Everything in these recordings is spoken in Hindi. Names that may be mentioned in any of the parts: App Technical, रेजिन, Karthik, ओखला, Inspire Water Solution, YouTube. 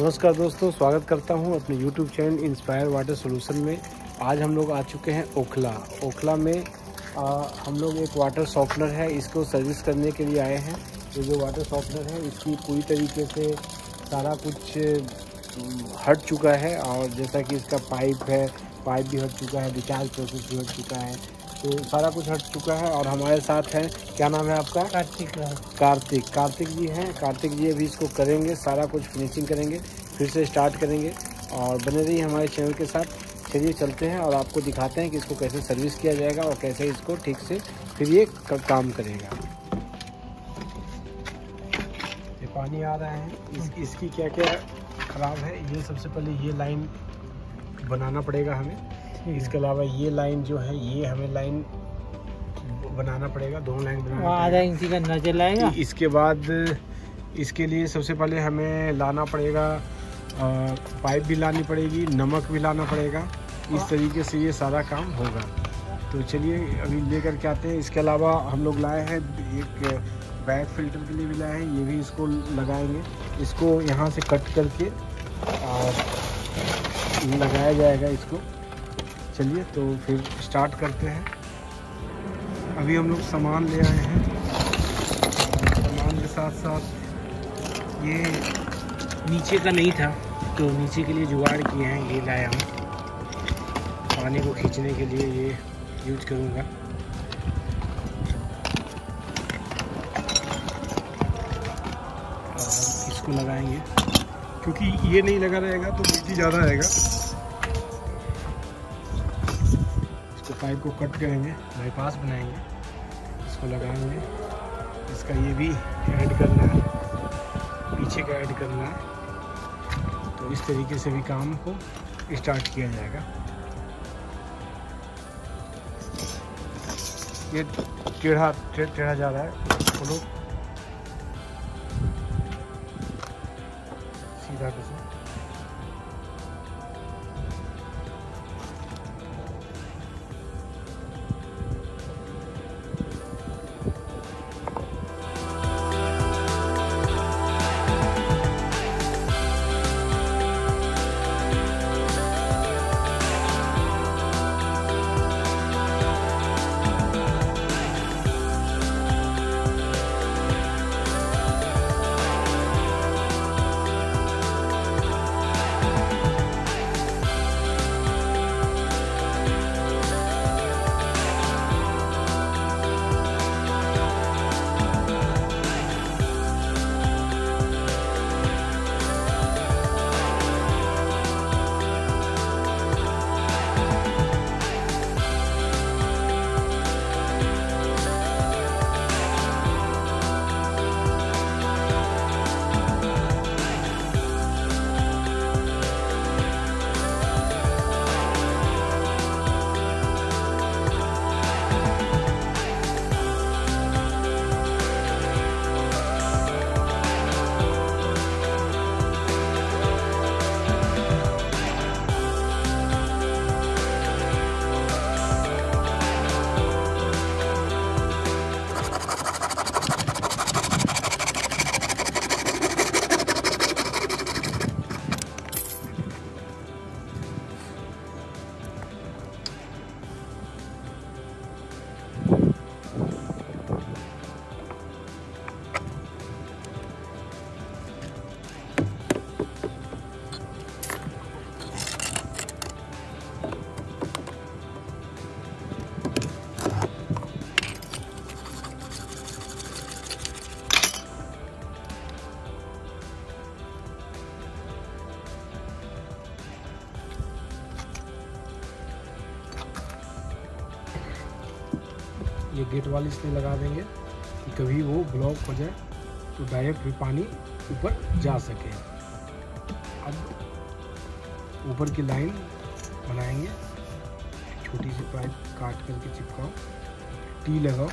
नमस्कार दोस्तों, स्वागत करता हूं अपने YouTube channel inspire water solution में। आज हम लोग आ चुके हैं ओखला में। हम लोग एक वाटर सॉफ्टनर है, इसको सर्विस करने के लिए आए हैं। ये जो वाटर सॉफ्टनर है इसकी पूरी तरीके से सारा कुछ हट चुका है, और जैसा कि इसका पाइप है, पाइप भी हट चुका है, रिचार्ज प्रोसेस भी हट चुका है, तो सारा कुछ हट चुका है। और हमारे साथ हैं, क्या नाम है आपका? कार्तिक जी हैं। कार्तिक जी अभी इसको करेंगे, सारा कुछ फिनिशिंग करेंगे, फिर से स्टार्ट करेंगे, और बने रहिए हमारे चैनल के साथ। चलिए चलते हैं और आपको दिखाते हैं कि इसको कैसे सर्विस किया जाएगा और कैसे इसको ठीक से फिर ये काम करेगा। ये पानी आ रहा है, इसकी क्या क्या ख़राब है, ये सबसे पहले ये लाइन बनाना पड़ेगा हमें। इसके अलावा ये लाइन जो है, ये हमें लाइन बनाना पड़ेगा, दोनों लाइन बनाना, आधा इंच का नजल आएगा। इसके बाद इसके लिए सबसे पहले हमें लाना पड़ेगा पाइप भी लानी पड़ेगी, नमक भी लाना पड़ेगा। इस तरीके से ये सारा काम होगा। तो चलिए अभी लेकर के आते हैं। इसके अलावा हम लोग लाए हैं एक बैग फिल्टर के लिए भी लाए हैं, ये भी इसको लगाएंगे। इसको यहाँ से कट करके और लगाया जाएगा इसको। चलिए तो फिर स्टार्ट करते हैं। अभी हम लोग सामान ले आए हैं, सामान के साथ साथ ये नीचे का नहीं था तो नीचे के लिए जुगाड़ किए हैं, ये लाया हूँ। पानी को खींचने के लिए ये यूज करूँगा। इसको लगाएंगे, क्योंकि ये नहीं लगा रहेगा तो मिट्टी ज़्यादा आएगा। पाइप को कट करेंगे, बाईपास बनाएंगे, इसको लगाएंगे। इसका ये भी ऐड करना है, पीछे का ऐड करना है। तो इस तरीके से भी काम को स्टार्ट किया जाएगा। ये टेढ़ा जा रहा है, इसको लोग सीधा कर। ये गेट वाल इसलिए लगा देंगे कि कभी वो ब्लॉक हो जाए तो डायरेक्ट भी पानी ऊपर जा सके। अब ऊपर की लाइन बनाएंगे, छोटी सी पाइप काट करके चिपकाओ, टी लगाओ।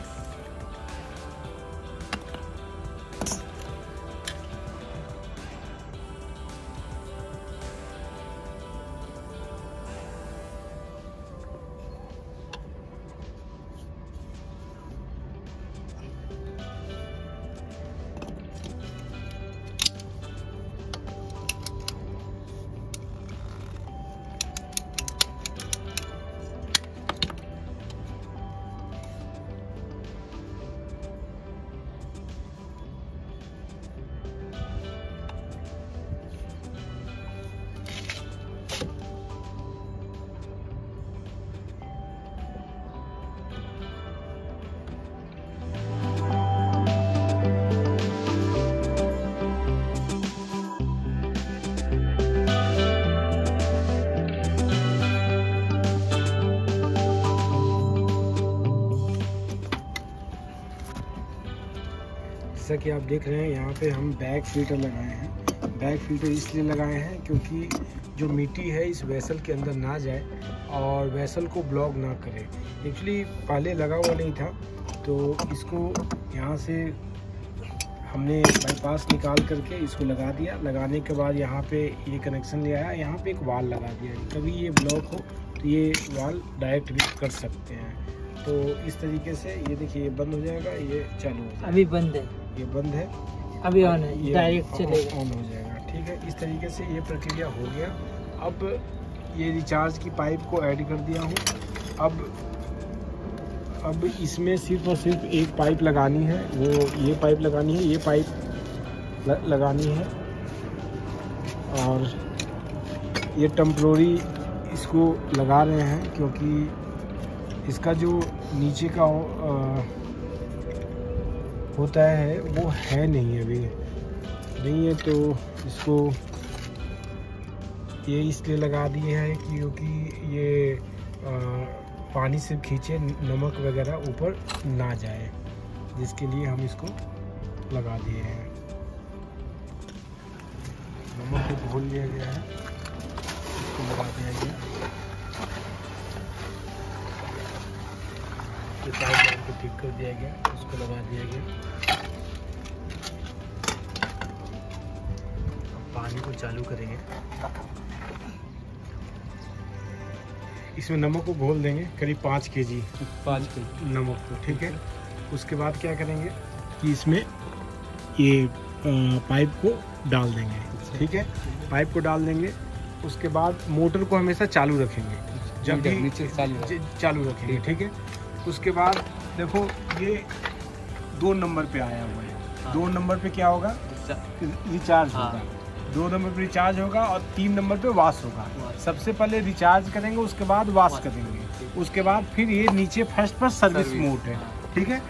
जैसा कि आप देख रहे हैं यहाँ पे हम बैग फिल्टर लगाए हैं। बैग फिल्टर इसलिए लगाए हैं क्योंकि जो मिट्टी है इस वेसल के अंदर ना जाए और वेसल को ब्लॉक ना करे। एक्चुअली पहले लगा हुआ नहीं था, तो इसको यहाँ से हमने बाईपास निकाल करके इसको लगा दिया। लगाने के बाद यहाँ पे ये कनेक्शन ले आया, यहाँ पे एक वाल लगा दिया, कभी ये ब्लॉक हो तो ये वाल डायरेक्ट भी कर सकते हैं। तो इस तरीके से ये देखिए ये बंद हो जाएगा, ये चालू हो जाएगा। अभी बंद है, ये बंद है, अभी ऑन है, डायरेक्ट चलेगा, ऑन हो जाएगा। ठीक है, इस तरीके से ये प्रक्रिया हो गया। अब ये रिचार्ज की पाइप को ऐड कर दिया हूँ। अब इसमें सिर्फ और सिर्फ एक पाइप लगानी है, वो ये पाइप लगानी है, ये पाइप लगानी है। और ये टेम्प्रोरी इसको लगा रहे हैं क्योंकि इसका जो नीचे का होता है वो है नहीं, अभी नहीं है, तो इसको ये इसलिए लगा दिए हैं क्योंकि ये पानी से खींचे, नमक वगैरह ऊपर ना जाए, जिसके लिए हम इसको लगा दिए हैं। नमक को घोल लिया गया है, इसको लगा दिया गया, पाइप को ठीक कर दिया गया, उसको लगा दिया गया। पानी को चालू करेंगे, इसमें नमक को घोल देंगे, करीब 5 kg, 5 kg नमक को। ठीक है, उसके बाद क्या करेंगे कि इसमें ये पाइप को डाल देंगे। ठीक है, पाइप को डाल देंगे। उसके बाद मोटर को हमेशा चालू रखेंगे, जब भी नीचे चालू रखेंगे। ठीक है, उसके बाद देखो ये 2 नंबर पे आया हुआ है। 2 नंबर पे क्या होगा? रिचार्ज होगा। 2 नंबर पे रिचार्ज होगा और 3 नंबर पे वाश होगा। सबसे पहले रिचार्ज करेंगे, उसके बाद वाश करेंगे, उसके बाद फिर ये नीचे फर्स्ट पर सर्विस मोड है। ठीक है,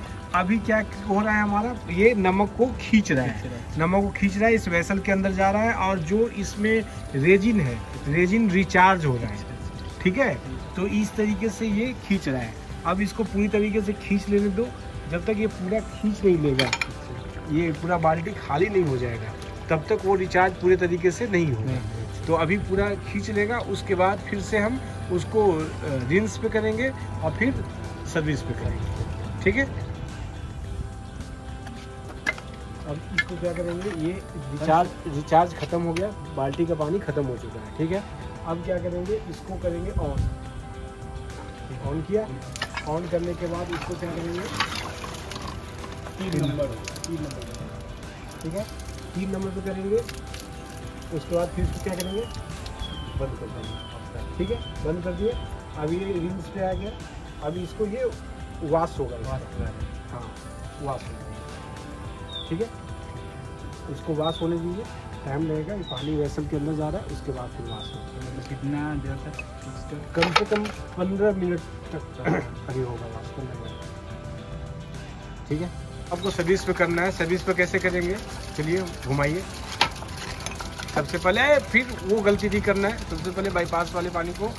अभी क्या हो रहा है हमारा, ये नमक को खींच रहा है, नमक को खींच रहा है, इस वेसल के अंदर जा रहा है, और जो इसमें रेजिन है, रेजिन रिचार्ज हो रहा है। ठीक है, तो इस तरीके से ये खींच रहा है। अब इसको पूरी तरीके से खींच लेने दो, जब तक ये पूरा खींच नहीं लेगा, ये पूरा बाल्टी खाली नहीं हो जाएगा, तब तक वो रिचार्ज पूरे तरीके से नहीं होगा। तो अभी पूरा खींच लेगा, उसके बाद फिर से हम उसको रिंस पे करेंगे और फिर सर्विस पे करेंगे। ठीक है, अब इसको क्या करेंगे, ये रिचार्ज ख़त्म हो गया, बाल्टी का पानी ख़त्म हो चुका है। ठीक है, अब क्या करेंगे, इसको करेंगे ऑन। ऑन किया, ऑन करने के बाद इसको क्या करेंगे, 3 नंबर। ठीक है, 3 नंबर पे करेंगे, उसके बाद फिर क्या करेंगे, बंद कर देंगे। ठीक है, बंद कर दिए। अब ये रिंस पे आ गया, अब इसको ये वाश होगा, हाँ वाश होगा। ठीक है, इसको वाश होने दीजिए, टाइम लगेगा, ये पानी वेसल के अंदर जा रहा है, उसके बाद फिर वाश होगा। कितना देर तक? कम से कम 15 मिनट तक अभी होगा वाश करने। ठीक है, आपको सर्विस पे करना है। सर्विस पे कैसे करेंगे, चलिए घुमाइए। सबसे पहले फिर वो गलती नहीं करना है, सबसे पहले बाईपास वाले पानी को,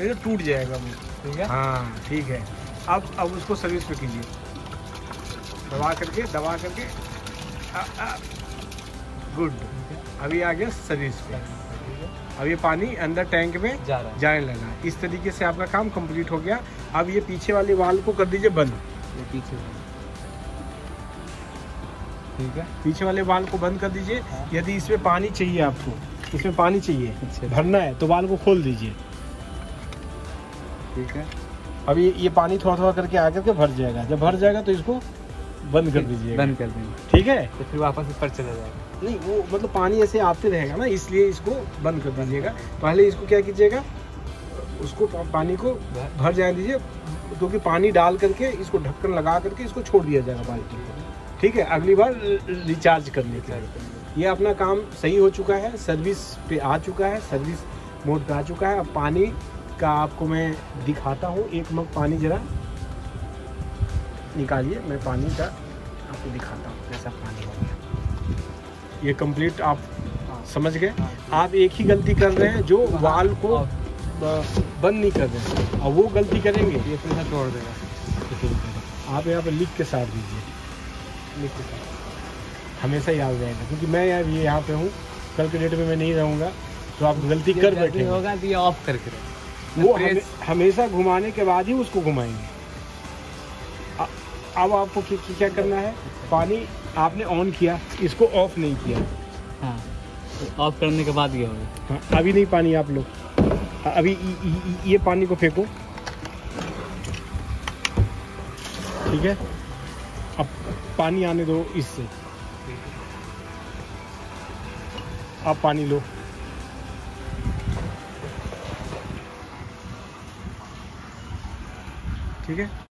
ये टूट जाएगा। ठीक है, हाँ ठीक है। अब उसको सर्विस पे कीजिए, दबा करके गुड, अभी आ गया सर्विस पे। अब ये पानी अंदर टैंक में जाने लगा। इस तरीके से आपका काम कंप्लीट हो गया। अब ये पीछे वाले वाल को कर दीजिए बंद, ये पीछे। ठीक है, पीछे वाले वाल को बंद कर दीजिए। यदि इसमें पानी चाहिए, आपको इसमें पानी चाहिए, भरना है, तो वाल को खोल दीजिए। ठीक है, अब ये पानी थोड़ा करके आकर के भर जाएगा। जब भर जाएगा तो इसको बंद कर दीजिए, बंद कर दीजिए। ठीक है, तो फिर वापस ऊपर चला जाएगा, नहीं वो मतलब पानी ऐसे आते रहेगा ना, इसलिए इसको बंद कर दीजिएगा। पहले इसको क्या कीजिएगा, उसको पानी को भर जाने दीजिए, क्योंकि पानी डाल करके इसको ढक्कन लगा करके इसको छोड़ दिया जाएगा बाल्टी को। ठीक है, अगली बार रिचार्ज करने के लिए। ये अपना काम सही हो चुका है, सर्विस पे आ चुका है, सर्विस मोड पे आ चुका है। अब पानी का आपको मैं दिखाता हूँ, एक मग पानी ज़रा निकालिए, मैं पानी का आपको दिखाता हूँ कैसा पानी हो गया। ये कंप्लीट आप समझ गए। आप एक ही गलती कर रहे हैं, जो वाल को बंद नहीं कर रहे हैं, और वो गलती करेंगे ये पैसा तोड़ देगा। आप यहाँ पर लिख के साथ दीजिए, लिख के साथ। हमेशा याद रहेगा, क्योंकि मैं यार ये यहाँ पे हूँ, कल के डेट में मैं नहीं रहूँगा, तो आप गलती कर बैठे होगा तो ये ऑफ करके रहें। वो हमेशा घुमाने के बाद ही उसको घुमाएंगे। अब आपको क्या करना है, पानी आपने ऑन किया, इसको ऑफ नहीं किया। हाँ, ऑफ करने के बाद ये होगा। हाँ, अभी नहीं पानी, आप लोग अभी ये पानी को फेंको, ठीक है? अब पानी आने दो, इससे आप पानी लो। ठीक है।